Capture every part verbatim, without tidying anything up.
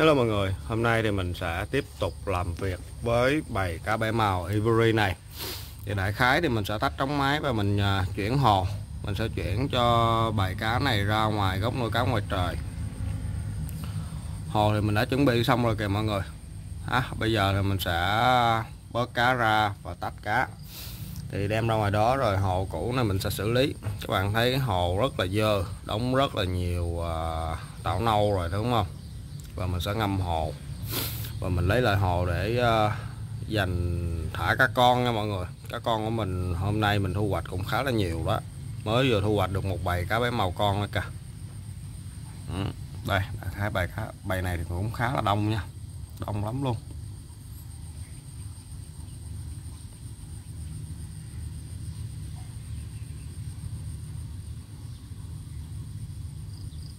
Hello mọi người, hôm nay thì mình sẽ tiếp tục làm việc với bầy cá bẻ màu Ivory này. Thì đại khái thì mình sẽ tách trống máy và mình chuyển hồ. Mình sẽ chuyển cho bầy cá này ra ngoài góc nuôi cá ngoài trời. Hồ thì mình đã chuẩn bị xong rồi kìa mọi người. à, Bây giờ thì mình sẽ bớt cá ra và tách cá. Thì đem ra ngoài đó rồi hồ cũ này mình sẽ xử lý. Các bạn thấy hồ rất là dơ, đóng rất là nhiều tảo nâu rồi đúng không? Và mình sẽ ngâm hồ và mình lấy lại hồ để uh, dành thả cá con nha mọi người. Cá con của mình hôm nay mình thu hoạch cũng khá là nhiều đó, mới vừa thu hoạch được một bầy cá bé màu con nữa kìa. Ừ, đây hai bầy cá, bầy này thì cũng khá là đông nha, đông lắm luôn.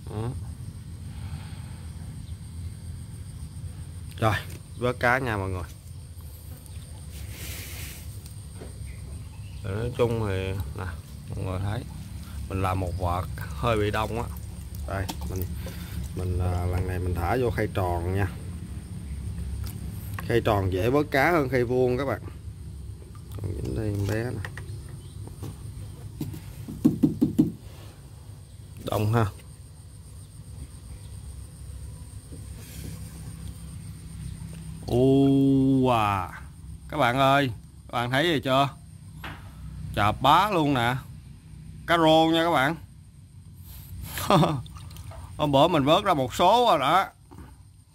Ừ. Rồi, vớt cá nha mọi người. Để nói chung thì nè, mọi người thấy mình làm một vợt hơi bị đông á. Đây, mình mình lần này mình thả vô khay tròn nha. Khay tròn dễ vớt cá hơn khay vuông các bạn. Còn đây em bé nè. Đông ha. Ồ, à. Các bạn ơi, các bạn thấy gì chưa? Chà bá luôn nè. Cá rô nha các bạn. Hôm bữa mình vớt ra một số rồi đó.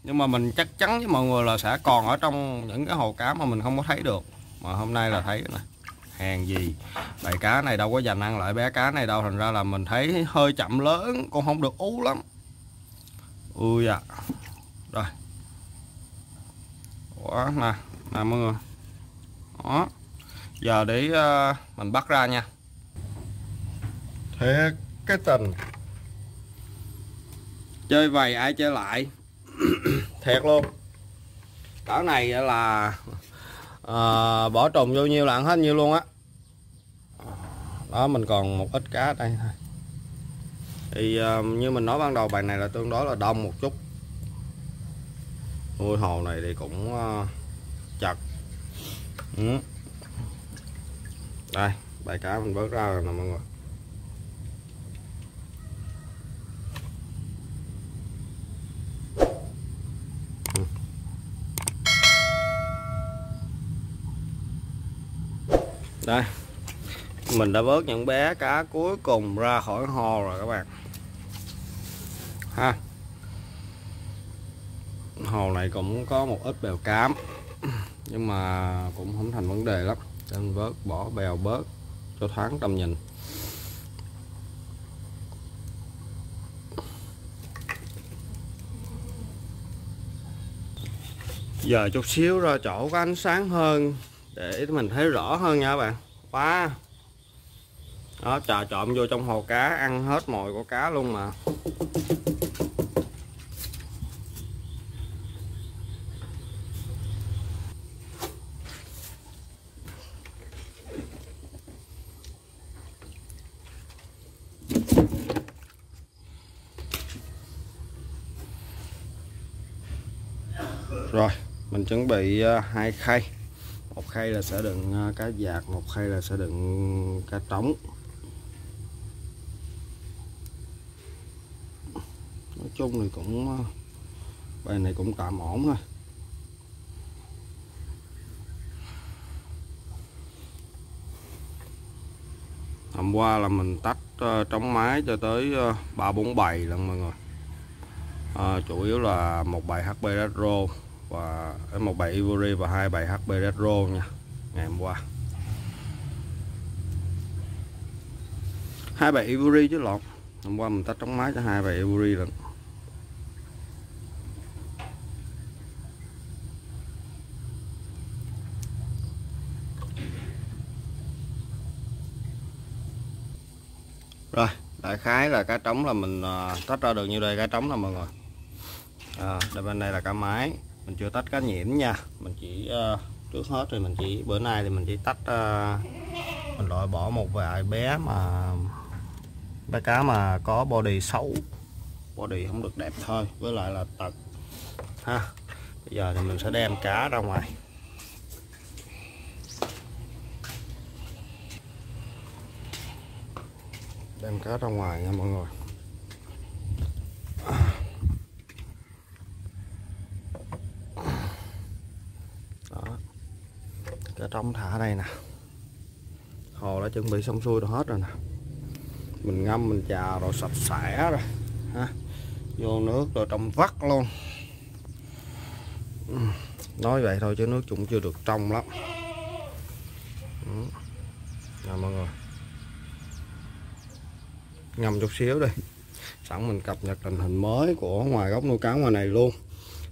Nhưng mà mình chắc chắn với mọi người là sẽ còn ở trong những cái hồ cá mà mình không có thấy được. Mà hôm nay là thấy nè. Hàng gì? Bầy cá này đâu có dành ăn lại bé cá này đâu. Thành ra là mình thấy hơi chậm lớn, cũng không được ú lắm. Ui à. Rồi. Đó, nè, nè mọi người. Đó. Giờ để uh, mình bắt ra nha. Thiệt cái tình. Chơi vầy ai chơi lại. Thiệt luôn. Cỡ này là uh, bỏ trùng vô nhiêu là ăn hết nhiêu luôn á. Đó. Đó, mình còn một ít cá đây thôi. Thì uh, như mình nói ban đầu, bài này là tương đối là đông một chút. Nuôi hồ này thì cũng uh, chật. Ừ. Đây, bãi cá mình vớt ra rồi nè mọi người. Ừ. Đây, mình đã vớt những bé cá cuối cùng ra khỏi hồ rồi các bạn. Ha. Hồ này cũng có một ít bèo cám nhưng mà cũng không thành vấn đề lắm, nên vớt bỏ bèo bớt cho thoáng tầm nhìn. Giờ chút xíu ra chỗ có ánh sáng hơn để mình thấy rõ hơn nha các bạn. Quá đó, trà trộn vô trong hồ cá ăn hết mồi của cá luôn mà. Rồi, mình chuẩn bị hai khay. Một khay là sẽ đựng cá dạt, một khay là sẽ đựng cá trống. Nói chung thì cũng bài này cũng tạm ổn thôi. Hôm qua là mình tách trống mái cho tới ba bốn bầy lần mọi người. À, chủ yếu là một bầy hát pê Red Roll và một bầy Ivory và hai bầy hát pê Red Roll nha. Ngày hôm qua hai bầy Ivory chứ lọt. Hôm qua mình tách trống mái cho hai bầy Ivory lận. Rồi, đại khái là cá trống là mình tách ra được như đây. Cá trống là mọi người. À, đây bên đây là cá mái, mình chưa tách cá nhiễm nha. Mình chỉ uh, trước hết thì mình chỉ bữa nay thì mình chỉ tách uh, mình loại bỏ một vài bé mà bé cá mà có body xấu, body không được đẹp thôi, với lại là tật ha. Bây giờ thì mình sẽ đem cá ra ngoài. Đem cá ra ngoài nha mọi người. Đó. Cá trống thả đây nè. Hồ đã chuẩn bị xong xuôi rồi, hết rồi nè. Mình ngâm mình chà rồi sạch sẽ rồi ha. Vô nước rồi trong vắt luôn. Nói vậy thôi chứ nước cũng chưa được trong lắm. Nè mọi người, ngâm chút xíu đi. Sẵn mình cập nhật tình hình mới của ngoài góc nuôi cá ngoài này luôn.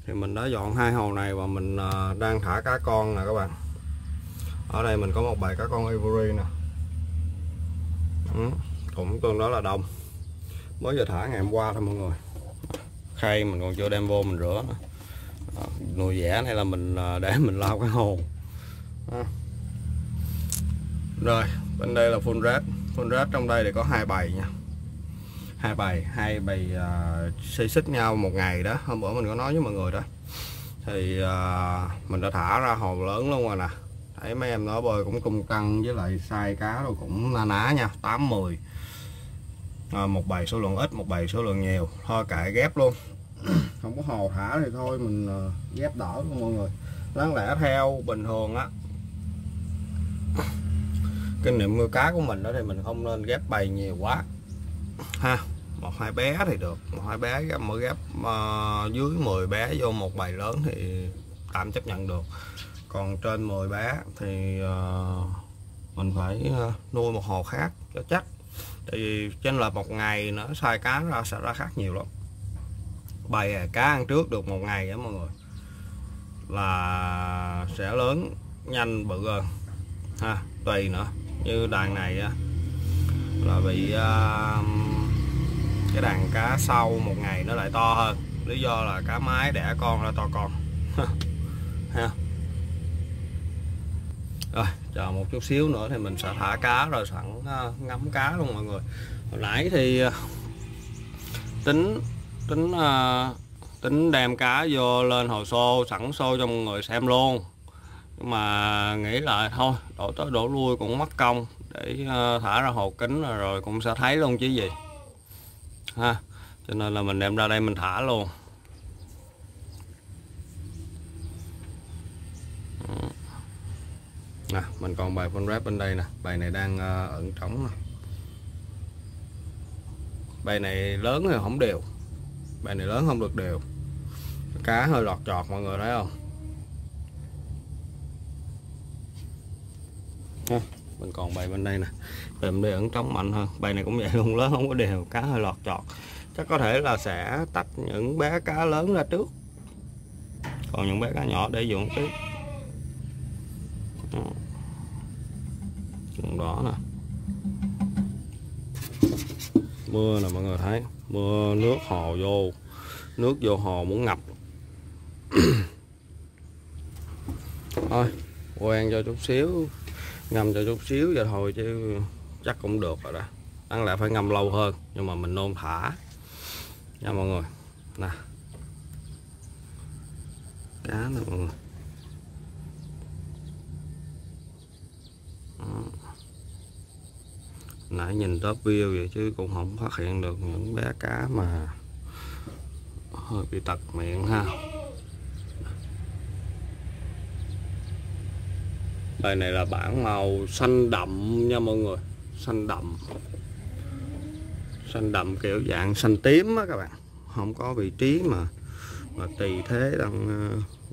Thì mình đã dọn hai hồ này và mình đang thả cá con nè các bạn. Ở đây mình có một bầy cá con ivory nè, ừ, cũng tương đối là đông. Mới giờ thả ngày hôm qua thôi mọi người. Khay mình còn chưa đem vô mình rửa nữa. Nồi dẻ hay là mình để mình lau cái hồ. À. Rồi bên đây là full red. Full red trong đây thì có hai bầy nha. Hai bầy, hai bầy uh, xê xích nhau một ngày đó. Hôm bữa mình có nói với mọi người đó. Thì uh, mình đã thả ra hồ lớn luôn rồi nè. Thấy mấy em nó bơi cũng cung căng với lại size cá rồi cũng na ná nha, tám mười. À, một bầy số lượng ít, một bầy số lượng nhiều. Thôi kệ ghép luôn. Không có hồ thả thì thôi mình ghép đỡ luôn mọi người. Đáng lẽ theo bình thường á, kinh nghiệm nuôi cá của mình đó thì mình không nên ghép bầy nhiều quá ha. Một hai bé thì được, một hai bé mới ghép uh, dưới mười bé vô một bầy lớn thì tạm chấp nhận được. Còn trên mười bé thì uh, mình phải uh, nuôi một hồ khác cho chắc. Tại vì trên là một ngày nó sai cá ra sẽ ra khác nhiều lắm. Bầy à, cá ăn trước được một ngày á mọi người là sẽ lớn nhanh bự hơn ha, tùy nữa. Như đàn này á là bị uh, cái đàn cá sau một ngày nó lại to hơn, lý do là cá mái đẻ con ra to con ha. Rồi chờ một chút xíu nữa thì mình sẽ thả cá rồi sẵn uh, ngắm cá luôn mọi người. Hồi nãy thì uh, tính tính uh, tính đem cá vô lên hồ xô sẵn xô cho mọi người xem luôn, nhưng mà nghĩ lại thôi đổ tới đổ lui cũng mất công, để uh, thả ra hồ kính rồi, rồi cũng sẽ thấy luôn chứ gì ha. Cho nên là mình đem ra đây mình thả luôn. Nè, mình còn bài con rap bên đây nè, bài này đang uh, ẩn trống nè. Bài này lớn thì không đều, bài này lớn không được đều, cá hơi lọt chọt mọi người thấy không ha. Mình còn bài bên đây nè, bài bên đây ẩn trống mạnh hơn, bài này cũng vậy luôn, lớn không có đều, cá hơi lọt chọt. Chắc có thể là sẽ tách những bé cá lớn ra trước, còn những bé cá nhỏ để dùng tiếp. Còn đó nè, mưa là mọi người thấy, mưa nước hồ vô, nước vô hồ muốn ngập. Thôi quen cho chút xíu, ngâm cho chút xíu vậy thôi chứ chắc cũng được rồi đó. Đáng lẽ phải ngâm lâu hơn nhưng mà mình nôn thả nha mọi người. Nè cá nè mọi người. Nãy nhìn top view vậy chứ cũng không phát hiện được những bé cá mà hơi bị tật miệng ha. Bài này là bản màu xanh đậm nha mọi người, xanh đậm, xanh đậm kiểu dạng xanh tím á các bạn, không có vị trí mà mà tùy thế đang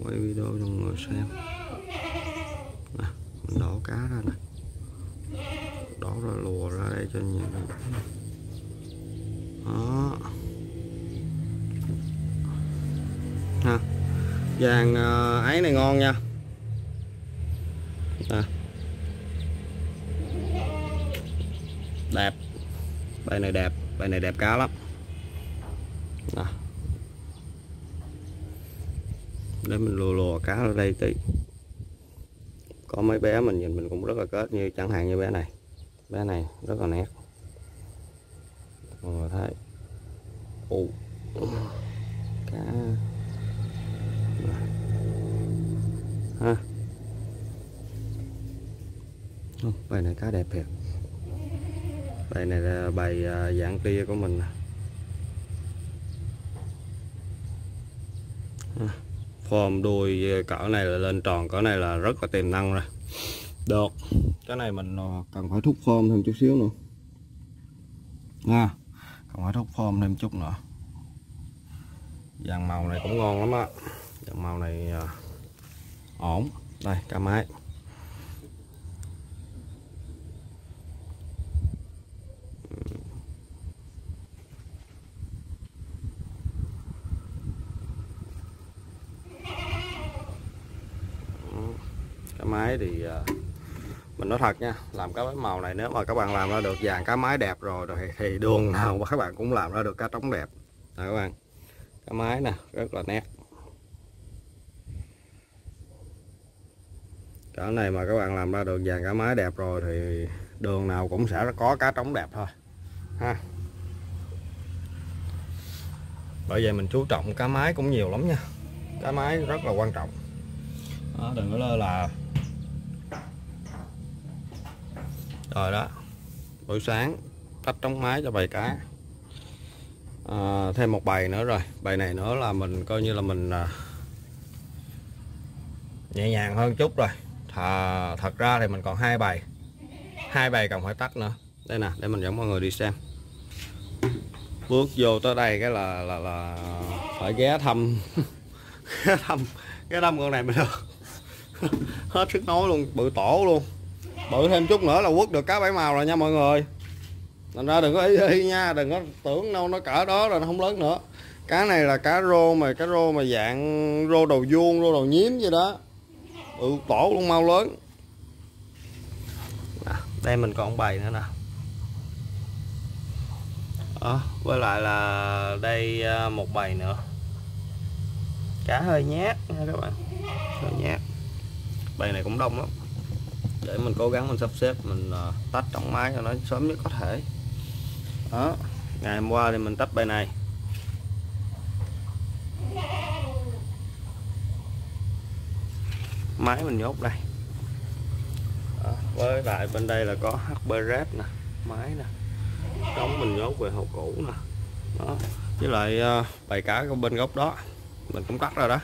quay video cho mọi người xem. Nè, mình đổ cá ra nè, đổ ra lùa ra đây cho nhìn đó ha. Vàng ấy này ngon nha à. Đẹp, bài này đẹp, bài này đẹp cá lắm à. Để mình lùa lùa cá ở đây tí. Có mấy bé mình nhìn mình cũng rất là kết, như chẳng hạn như bé này, bé này rất là nét mọi người thấy. Ồ, cá ha. Ô, bài này cá đẹp thiệt. Bài này là bài dạng tia của mình. Form đuôi cỡ này là lên tròn, cỡ này là rất là tiềm năng rồi. Được. Cái này mình cần phải thúc form thêm chút xíu nữa. Nha. Cần phải thúc form thêm chút nữa. Vàng màu này cũng ngon lắm á. Vàng màu này à, ổn. Đây, cá máy. Cá máy thì à, mình nói thật nha, làm cá màu này nếu mà các bạn làm ra được vàng cá máy đẹp rồi thì, thì đường nào mà các bạn cũng làm ra được cá trống đẹp. Đây các bạn. Cái máy nè, rất là nét. Cái này mà các bạn làm ra được vàng cá máy đẹp rồi thì đường nào cũng sẽ có cá trống đẹp thôi ha. Bởi vậy mình chú trọng cá máy cũng nhiều lắm nha. Cá máy rất là quan trọng đó, đừng có lơ là. Rồi đó, buổi sáng tách trống máy cho bầy cá. À, thêm một bài nữa rồi, bài này nữa là mình coi như là mình à, nhẹ nhàng hơn chút rồi. Thà, thật ra thì mình còn hai bài, hai bài cần phải tắt nữa. Đây nè, để mình dẫn mọi người đi xem. Bước vô tới đây cái là là, là phải ghé thăm, ghé thăm, ghé thăm con này mới được. Hết sức nói luôn, bự tổ luôn, bự thêm chút nữa là quất được cá bảy màu rồi nha mọi người. Thành ra đừng có ý, ý nha, đừng có tưởng đâu nó cỡ đó rồi nó không lớn nữa. Cá này là cá rô mà, cá rô mà dạng rô đầu vuông, rô đầu nhiếm vậy đó. Ừ, tổ luôn mau lớn. À, đây mình còn bày nữa nè. À, với lại là đây một bày nữa. Cá hơi nhát nha các bạn, hơi nhát. Bày này cũng đông lắm. Để mình cố gắng mình sắp xếp, mình tách trong máy cho nó sớm nhất có thể. Đó, ngày hôm qua thì mình tách bài này. Máy mình nhốt đây. Đó, với lại bên đây là có hát pê Red nè, máy nè. Trống mình nhốt về hộp cũ nè. Đó, với lại bài cá bên góc đó mình cũng cắt rồi đó.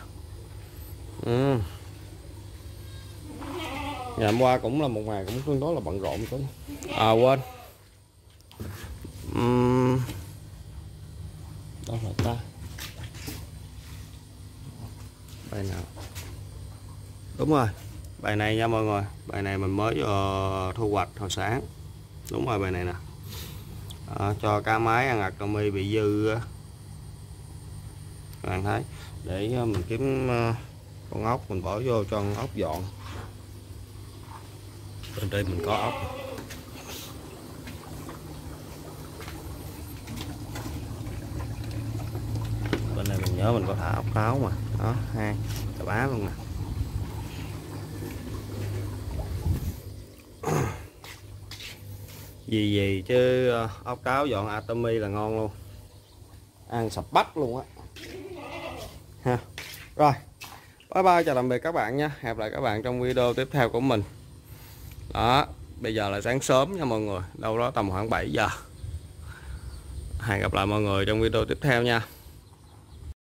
Ừ. Ngày hôm qua cũng là một ngày cũng tương đối là bận rộn cũng. À quên. Uhm. Đâu là ta? Bài nào? Đúng rồi. Bài này nha mọi người. Bài này mình mới uh, thu hoạch hồi sáng. Đúng rồi bài này nè. À, cho cá máy ăn Akami bị dư. Uh. Các bạn thấy. Để uh, mình kiếm uh, con ốc mình bỏ vô cho con ốc dọn. Bên đây mình có ốc. Bên này mình nhớ mình có thả ốc pháo mà. Đó, hai cà bá luôn nè. Gì gì chứ ốc cáo dọn Akami là ngon luôn. Ăn sập bách luôn á. Ha. Rồi. Bye bye, chào tạm biệt các bạn nha. Hẹn gặp lại các bạn trong video tiếp theo của mình. Đó, bây giờ là sáng sớm nha mọi người, đâu đó tầm khoảng bảy giờ. Hẹn gặp lại mọi người trong video tiếp theo nha.